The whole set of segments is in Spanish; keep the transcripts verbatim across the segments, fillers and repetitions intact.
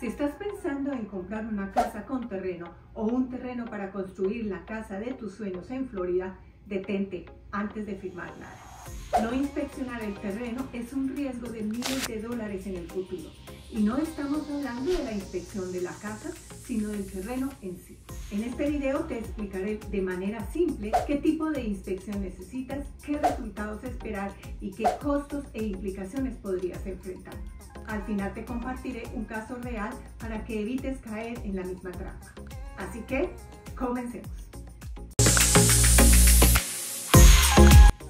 Si estás pensando en comprar una casa con terreno o un terreno para construir la casa de tus sueños en Florida, detente antes de firmar nada. No inspeccionar el terreno es un riesgo de miles de dólares en el futuro. Y no estamos hablando de la inspección de la casa, sino del terreno en sí. En este video te explicaré de manera simple qué tipo de inspección necesitas, qué resultados esperar y qué costos e implicaciones podrías enfrentar. Al final te compartiré un caso real para que evites caer en la misma trampa. Así que, comencemos.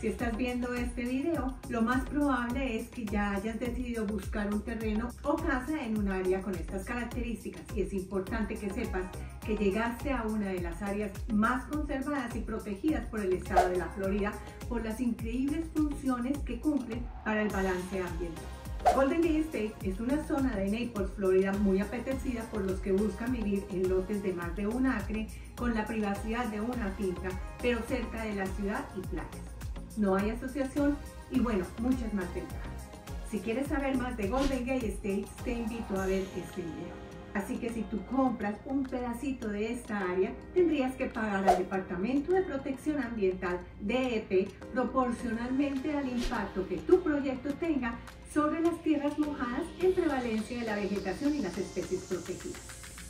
Si estás viendo este video, lo más probable es que ya hayas decidido buscar un terreno o casa en un área con estas características, y es importante que sepas que llegaste a una de las áreas más conservadas y protegidas por el estado de la Florida por las increíbles funciones que cumplen para el balance ambiental. Golden Gate Estates es una zona de Naples, Florida, muy apetecida por los que buscan vivir en lotes de más de un acre con la privacidad de una finca, pero cerca de la ciudad y playas. No hay asociación y, bueno, muchas más ventajas. Si quieres saber más de Golden Gate Estates, te invito a ver este video. Así que si tú compras un pedacito de esta área, tendrías que pagar al Departamento de Protección Ambiental, D E P, proporcionalmente al impacto que tu proyecto tenga sobre las tierras mojadas en prevalencia de la vegetación y las especies protegidas.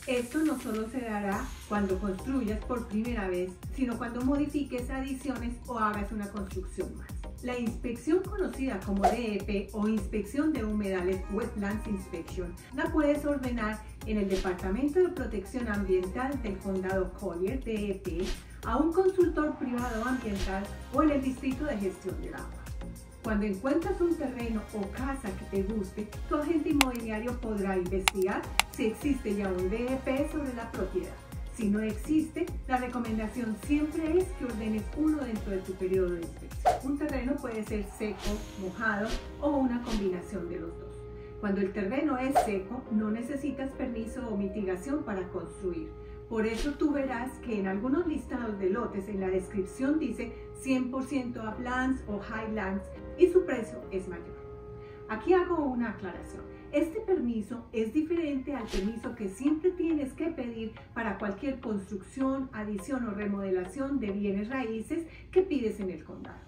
Esto no solo se dará cuando construyas por primera vez, sino cuando modifiques adiciones o hagas una construcción más. La inspección conocida como D E P o Inspección de Humedales, Wetlands Inspection, la puedes ordenar en el Departamento de Protección Ambiental del Condado Collier, D E P, a un consultor privado ambiental o en el Distrito de Gestión del Agua. Cuando encuentras un terreno o casa que te guste, tu agente inmobiliario podrá investigar si existe ya un D E P sobre la propiedad. Si no existe, la recomendación siempre es que ordenes uno dentro de tu periodo de inspección. Un terreno puede ser seco, mojado o una combinación de los dos. Cuando el terreno es seco, no necesitas permiso o mitigación para construir. Por eso tú verás que en algunos listados de lotes en la descripción dice cien por ciento uplands o highlands y su precio es mayor. Aquí hago una aclaración. Este permiso es diferente al permiso que siempre tienes que pedir para cualquier construcción, adición o remodelación de bienes raíces que pides en el condado.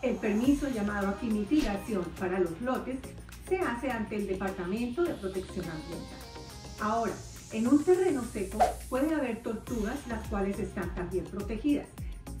El permiso, llamado aquí mitigación para los lotes, se hace ante el Departamento de Protección Ambiental. Ahora, en un terreno seco puede haber tortugas, las cuales están también protegidas.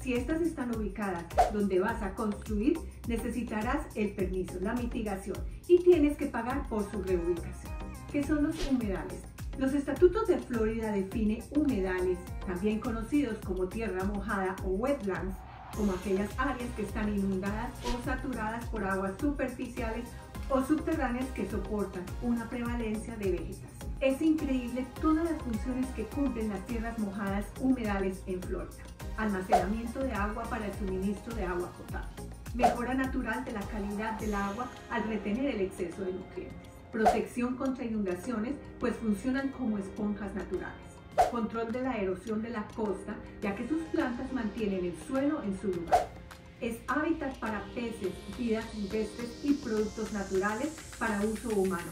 Si estas están ubicadas donde vas a construir, necesitarás el permiso, la mitigación, y tienes que pagar por su reubicación. ¿Qué son los humedales? Los Estatutos de Florida definen humedales, también conocidos como tierra mojada o wetlands, como aquellas áreas que están inundadas o saturadas por aguas superficiales o subterráneas que soportan una prevalencia de vegetación. Es increíble todas las funciones que cumplen las tierras mojadas humedales en Florida. Almacenamiento de agua para el suministro de agua potable. Mejora natural de la calidad del agua al retener el exceso de nutrientes. Protección contra inundaciones, pues funcionan como esponjas naturales. Control de la erosión de la costa, ya que sus plantas mantienen el suelo en su lugar. Es hábitat para peces, vidas silvestres y productos naturales para uso humano,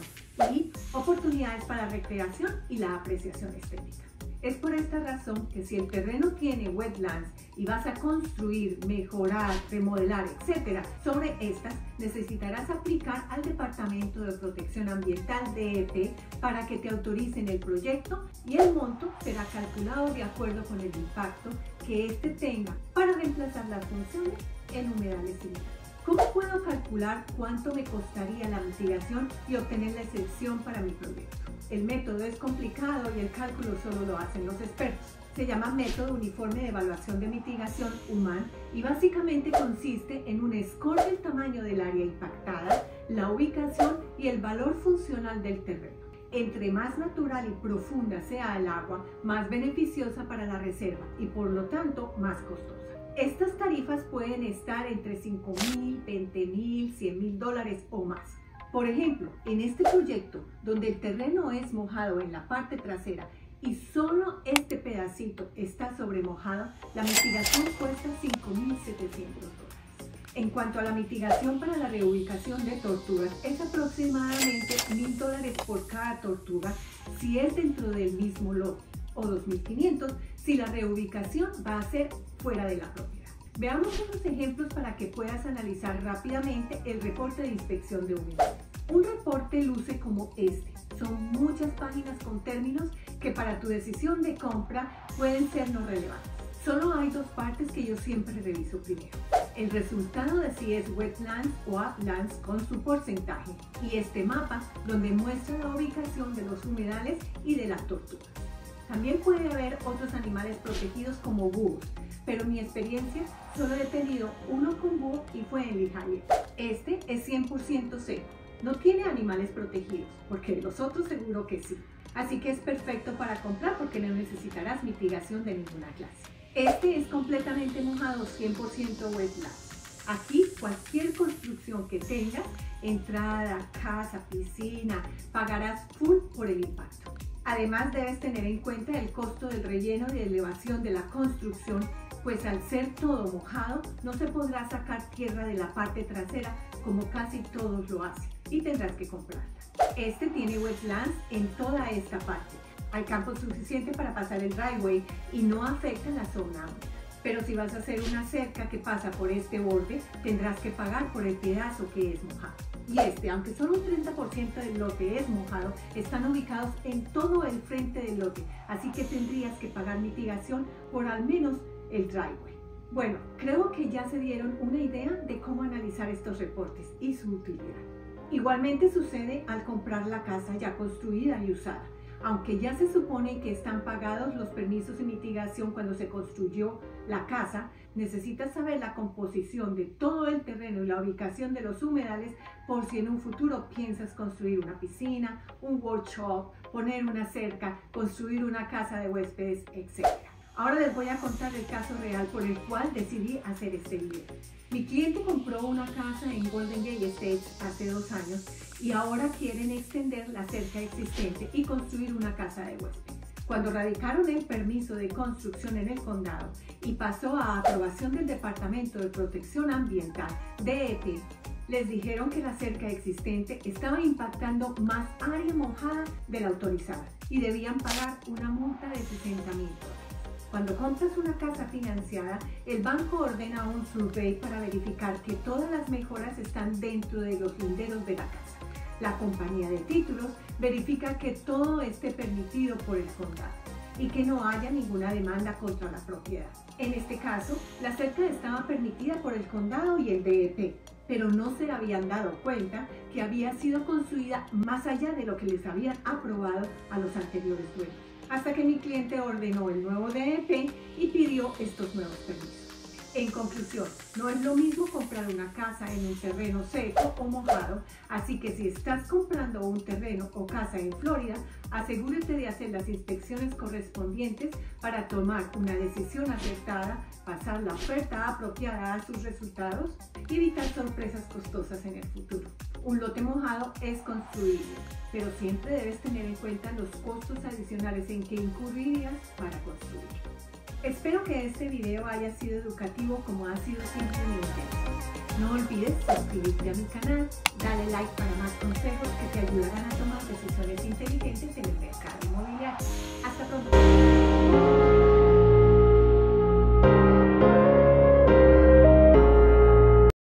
y oportunidades para recreación y la apreciación estética. Es por esta razón que si el terreno tiene wetlands y vas a construir, mejorar, remodelar, etcétera, sobre estas necesitarás aplicar al Departamento de Protección Ambiental, D E P, para que te autoricen el proyecto, y el monto será calculado de acuerdo con el impacto que éste tenga para reemplazar las funciones en humedales similares. ¿Cómo puedo calcular cuánto me costaría la mitigación y obtener la excepción para mi proyecto? El método es complicado y el cálculo solo lo hacen los expertos. Se llama método uniforme de evaluación de mitigación humana y básicamente consiste en un score del tamaño del área impactada, la ubicación y el valor funcional del terreno. Entre más natural y profunda sea el agua, más beneficiosa para la reserva y por lo tanto más costosa. Estas tarifas pueden estar entre cinco mil, veinte mil, cien mil dólares o más. Por ejemplo, en este proyecto, donde el terreno es mojado en la parte trasera y solo este pedacito está sobremojado, la mitigación cuesta cinco mil setecientos dólares. En cuanto a la mitigación para la reubicación de tortugas, es aproximadamente mil dólares por cada tortuga si es dentro del mismo lote, o dos mil quinientos si la reubicación va a ser fuera de la propiedad. Veamos unos ejemplos para que puedas analizar rápidamente el reporte de inspección de humedales. Un reporte luce como este. Son muchas páginas con términos que para tu decisión de compra pueden ser no relevantes. Solo hay dos partes que yo siempre reviso primero: el resultado de si es wetlands o uplands con su porcentaje, y este mapa donde muestra la ubicación de los humedales y de las tortugas. También puede haber otros animales protegidos como búhos, pero en mi experiencia solo he tenido uno con búho y fue en Highlands. Este es cien por ciento seco, no tiene animales protegidos, porque de los otros seguro que sí. Así que es perfecto para comprar porque no necesitarás mitigación de ninguna clase. Este es completamente mojado, cien por ciento wetland. Aquí cualquier construcción que tengas, entrada, casa, piscina, pagarás full por el impacto. Además, debes tener en cuenta el costo del relleno y de elevación de la construcción, pues al ser todo mojado no se podrá sacar tierra de la parte trasera como casi todos lo hacen y tendrás que comprarla. Este tiene wetlands en toda esta parte. Hay campo suficiente para pasar el driveway y no afecta la zona amplia. Pero si vas a hacer una cerca que pasa por este borde, tendrás que pagar por el pedazo que es mojado. Y este, aunque solo un treinta por ciento del lote es mojado, están ubicados en todo el frente del lote, así que tendrías que pagar mitigación por al menos el driveway. Bueno, creo que ya se dieron una idea de cómo analizar estos reportes y su utilidad. Igualmente sucede al comprar la casa ya construida y usada. Aunque ya se supone que están pagados los permisos de mitigación cuando se construyó la casa, necesitas saber la composición de todo el terreno y la ubicación de los humedales por si en un futuro piensas construir una piscina, un workshop, poner una cerca, construir una casa de huéspedes, etcétera. Ahora les voy a contar el caso real por el cual decidí hacer este video. Mi cliente compró una casa en Golden Gate Estates hace dos años y ahora quieren extender la cerca existente y construir una casa de huéspedes. Cuando radicaron el permiso de construcción en el condado y pasó a aprobación del Departamento de Protección Ambiental, D E P, les dijeron que la cerca existente estaba impactando más área mojada de la autorizada y debían pagar una multa de sesenta mil dólares. Cuando compras una casa financiada, el banco ordena un survey para verificar que todas las mejoras están dentro de los linderos de la casa. La compañía de títulos verifica que todo esté permitido por el condado y que no haya ninguna demanda contra la propiedad. En este caso, la cerca estaba permitida por el condado y el D E P, pero no se habían dado cuenta que había sido construida más allá de lo que les habían aprobado a los anteriores dueños, hasta que mi cliente ordenó el nuevo D E P y pidió estos nuevos permisos. En conclusión, no es lo mismo comprar una casa en un terreno seco o mojado, así que si estás comprando un terreno o casa en Florida, asegúrate de hacer las inspecciones correspondientes para tomar una decisión acertada, pasar la oferta apropiada a sus resultados y evitar sorpresas costosas en el futuro. Un lote mojado es construible, pero siempre debes tener en cuenta los costos adicionales en que incurrirías para construirlo. Espero que este video haya sido educativo como ha sido siempre mi intención. No olvides suscribirte a mi canal, dale like para más consejos que te ayudarán a tomar decisiones inteligentes en el mercado inmobiliario. Hasta pronto.